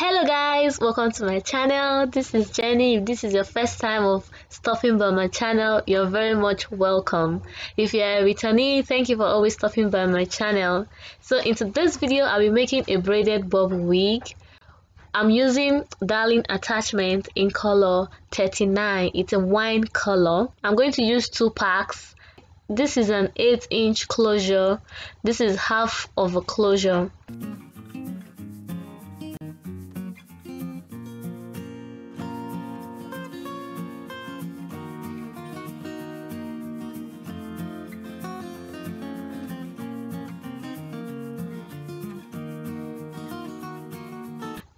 Hello guys, welcome to my channel. This is Jenny. If this is your first time of stopping by my channel, you're very much welcome. If you are a returnee, thank you for always stopping by my channel. So in today's video, I'll be making a braided bob wig. I'm using Darling attachment in color 39. It's a wine color. I'm going to use 2 packs. This is an 8-inch closure. This is half of a closure.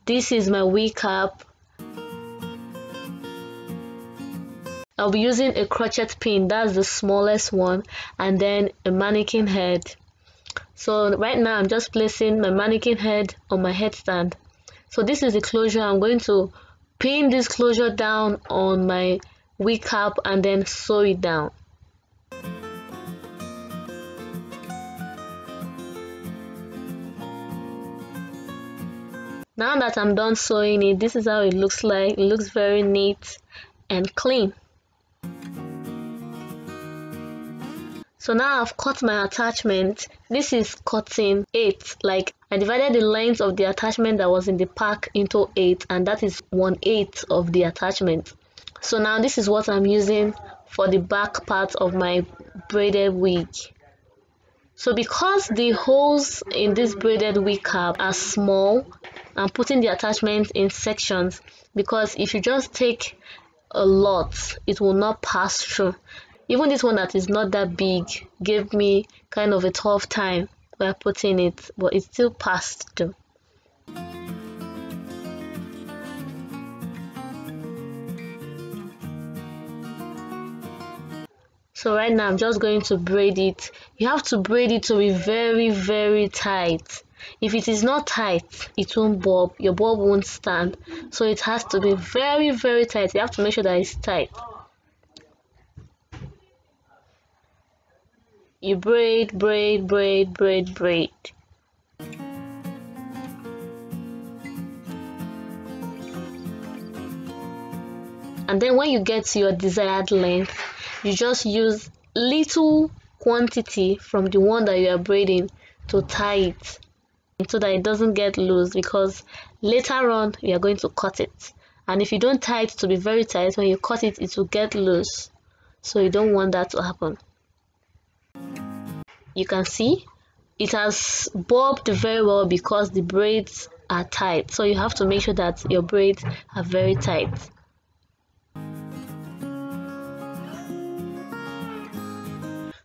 This is my wig cap. I'll be using a crochet pin, that's the smallest one, and then a mannequin head. So right now I'm just placing my mannequin head on my headstand. So this is the closure. I'm going to pin this closure down on my wig cap and then sew it down. Now that I'm done sewing it, this is how it looks like. It looks very neat and clean. So now I've cut my attachment. This is cutting 8. Like, I divided the length of the attachment that was in the pack into 8, and that is 1/8 of the attachment. So now this is what I'm using for the back part of my braided wig. So because the holes in this braided wig cap are small, I'm putting the attachment in sections, because if you just take a lot, it will not pass through. Even this one that is not that big gave me kind of a tough time by putting it, but it still passed through. So right now I'm just going to braid it. You have to braid it to be very, very tight. If it is not tight, it won't bob. Your bob won't stand. So it has to be very, very tight. You have to make sure that it's tight. You braid, braid, braid, braid, braid. And then when you get to your desired length, you just use little quantity from the one that you are braiding to tie it, so that it doesn't get loose, because later on you are going to cut it, and if you don't tie it to be very tight, when you cut it, it will get loose. So you don't want that to happen. You can see it has bobbed very well because the braids are tight, so you have to make sure that your braids are very tight.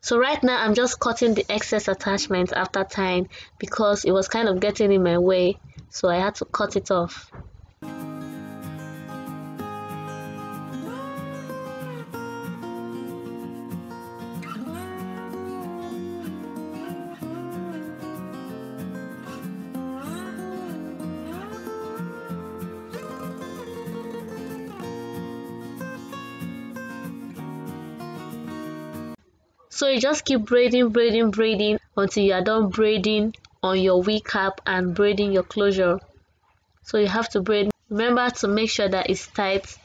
So right now I'm just cutting the excess attachment after tying, because it was kind of getting in my way, so I had to cut it off. So you just keep braiding, braiding, braiding until you are done braiding on your wig cap and braiding your closure. So you have to braid. Remember to make sure that it's tight.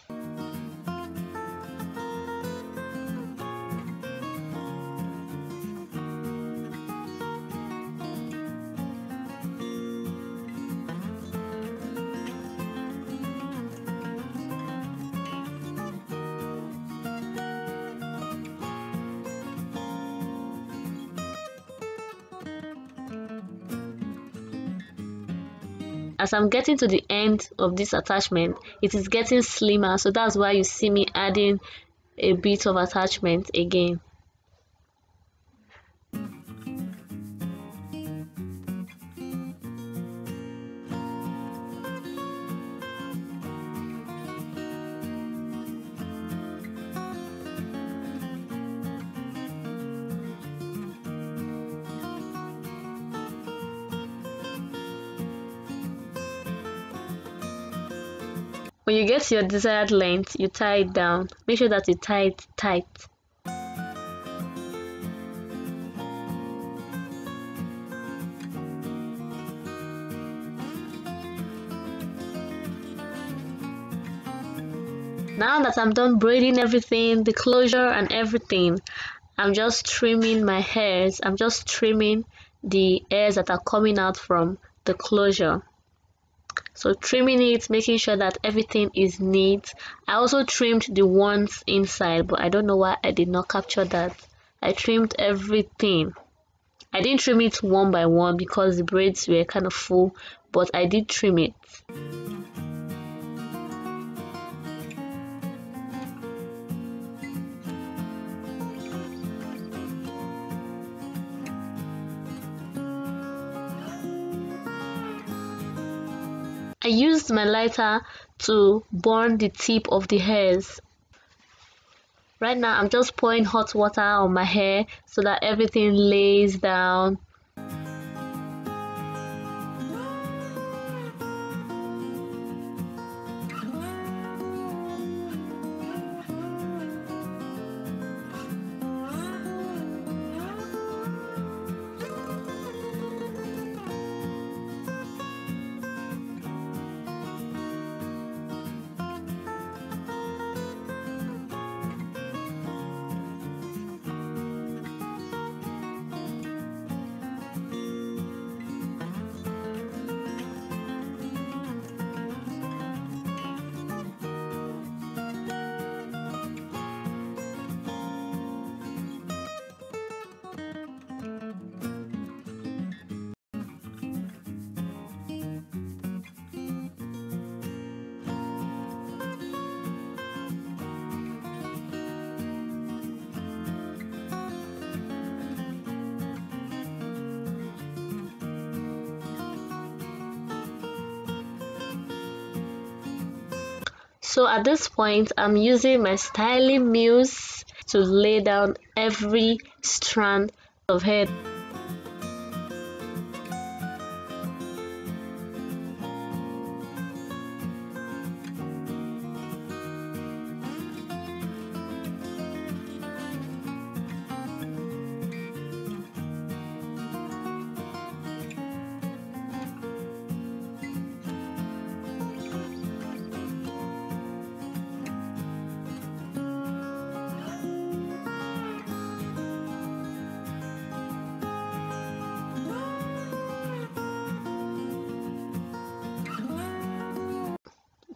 As I'm getting to the end of this attachment, it is getting slimmer, so that's why you see me adding a bit of attachment again. When you get to your desired length, you tie it down. Make sure that you tie it tight. Now that I'm done braiding everything, the closure and everything, I'm just trimming my hairs. I'm just trimming the hairs that are coming out from the closure. So trimming it, making sure that everything is neat. I also trimmed the ones inside, but I don't know why I did not capture that. I trimmed everything. I didn't trim it one by one because the braids were kind of full, but I did trim it. I used my lighter to burn the tip of the hairs. Right now, I'm just pouring hot water on my hair so that everything lays down. So at this point, I'm using my styling muse to lay down every strand of hair.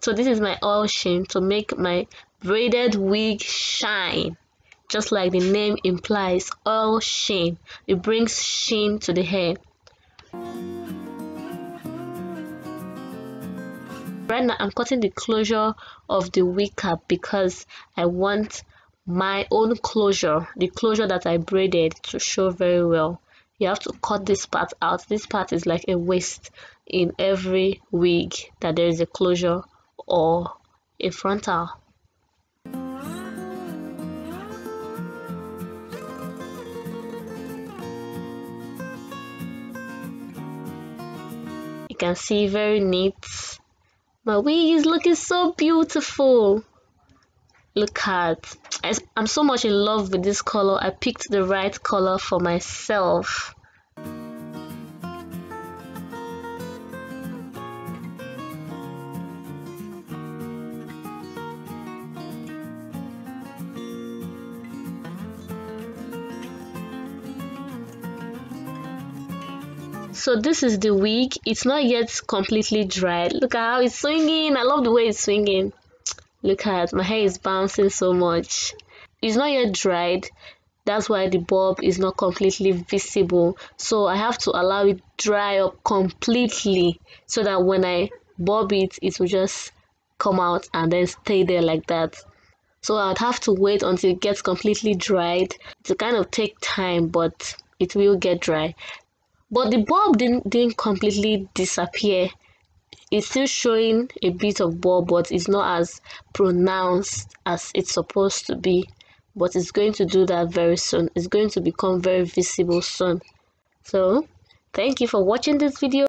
So this is my oil sheen to make my braided wig shine, just like the name implies, oil sheen. It brings sheen to the hair. Right now I'm cutting the closure of the wig cap because I want my own closure, the closure that I braided, to show very well. You have to cut this part out. This part is like a waist in every wig that there is a closure or a frontal. You can see very neat. My wig is looking so beautiful. Look at, I'm so much in love with this color. I picked the right color for myself. So this is the wig. It's not yet completely dried. Look at how it's swinging. I love the way it's swinging. Look at, my hair is bouncing so much. It's not yet dried. That's why the bob is not completely visible. So I have to allow it dry up completely so that when I bob it, it will just come out and then stay there like that. So I would have to wait until it gets completely dried. It'll kind of take time, but it will get dry. But the bob didn't completely disappear. It's still showing a bit of bob, but it's not as pronounced as it's supposed to be. But it's going to do that very soon. It's going to become very visible soon. So, thank you for watching this video.